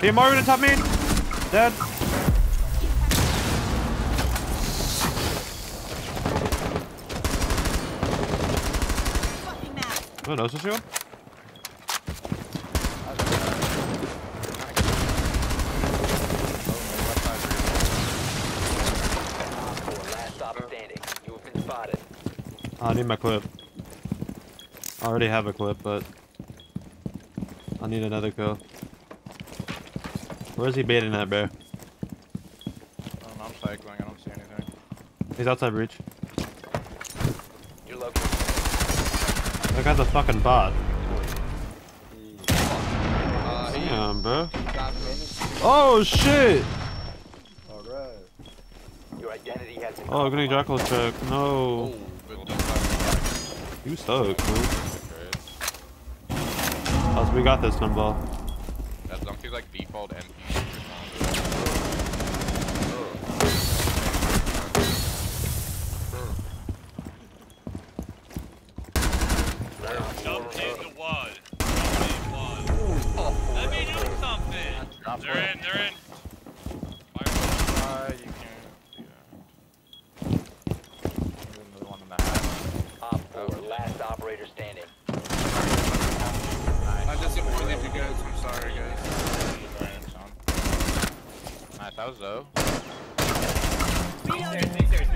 Be Morgan on top me. Dead. Oh, no, so sure. I need my clip. I already have a clip, but I need another kill. Where is he baiting at, bro? I'm cycling. I don't see anything. He's outside breach. You're local. Look at the fucking bot. Damn, bro. Oh shit! All right. Your identity has been. Oh, gonna jackal check. No. Oh. You suck, man. We got this, Numball. That donkey's like default MP. Jump in the wall. Let me do something. They're in, they're in. That was low. Be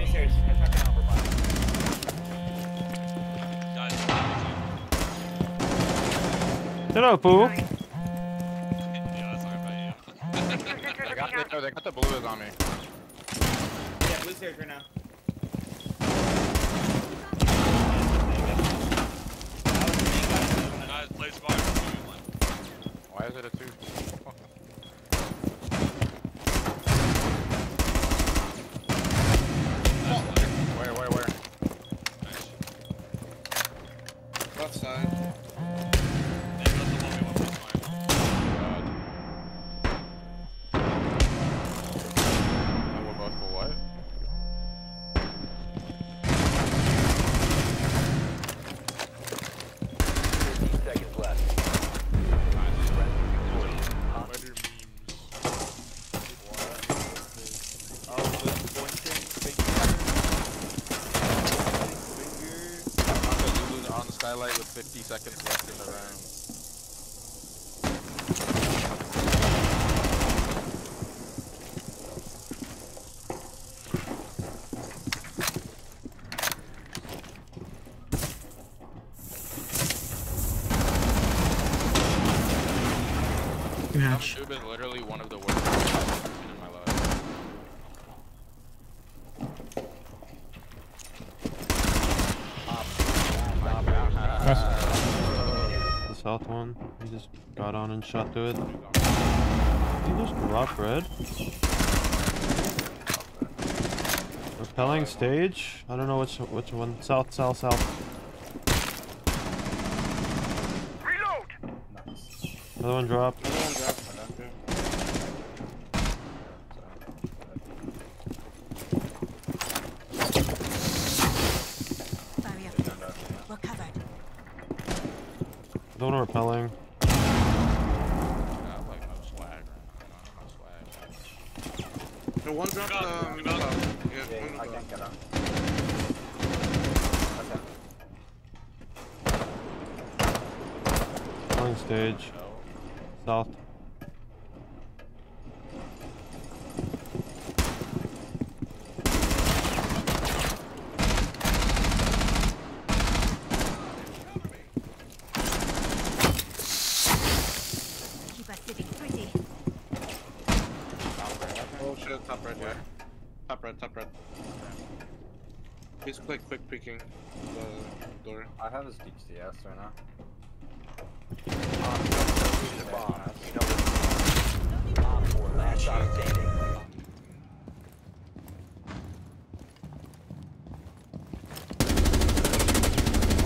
serious. Hello, fool. Yeah, sorry about you. They got the blues on me. Yeah, blue's here right now. Guys, play spot. Why is it a 2? Highlight with 50 seconds left in the round. Match. That should be literally one of the worst I've ever seen in my life. The south one, he just got on and shot through it. Did he just drop red? Repelling stage? I don't know which one. South. Reload! Another one dropped. Don't know repelling. No one dropped. Yeah, I can't get out. Okay. Going stage. South. Top red, yeah. Top red. He's quick peeking the door. I have his DCS right now. Last shot standing.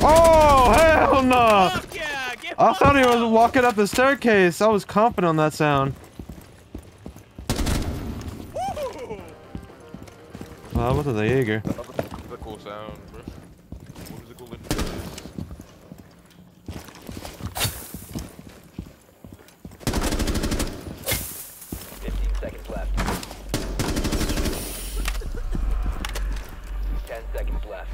Oh, hell no! Fuck yeah, I thought he was walking up the staircase. I was confident on that sound. Well, that wasn't the Jaeger. That was a cool sound, bro. What was the cool influence? seconds left. 10 seconds left.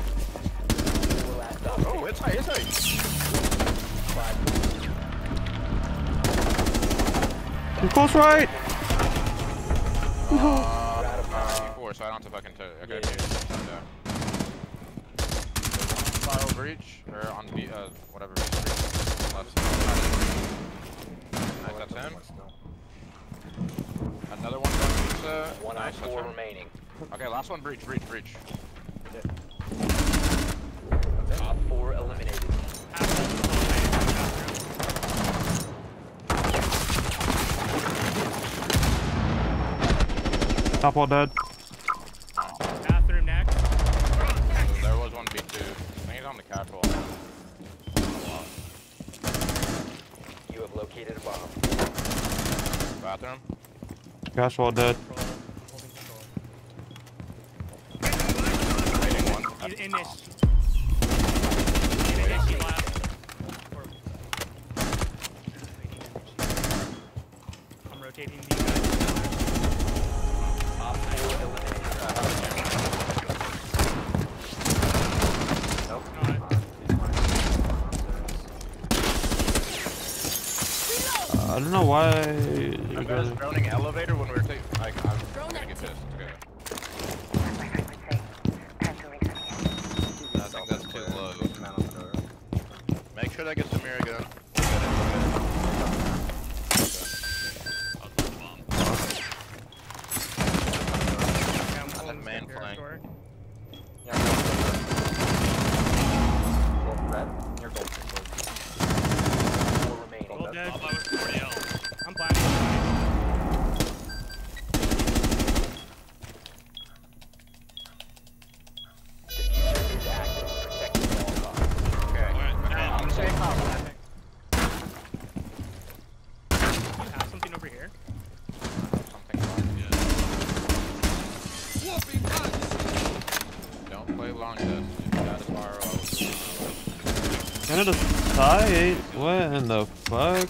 Last oh, it's high, it's high. 5. Too close right! No. Four, so I don't have to fucking tow. I gotta do file over each, or on the, whatever. Left side. Nice, that's him. Another one down pizza. One nice, on four remaining. Okay, last one, breach, breach, breach. Top four eliminated. Top one dead. Bathroom next. There was one B2. I think he's on the couch wall. You have located a bomb. Bathroom. Couch wall dead. In this. I'm rotating the I don't know why. I'm just droning elevator when we were taking. Like, I'm gonna get pissed. Okay. I think that's too low. Make sure that gets the mirror gun. I'm on main flank. Can I just die? What in the fuck?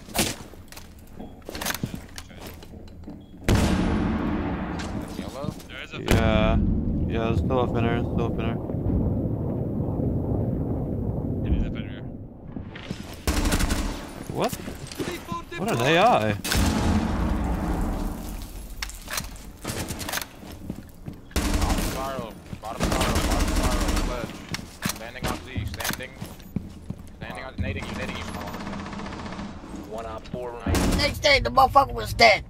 Yellow? Yeah. Yeah, there's still a finner, still a finner. It is a finner. What? What an AI! Next day, the motherfucker was dead.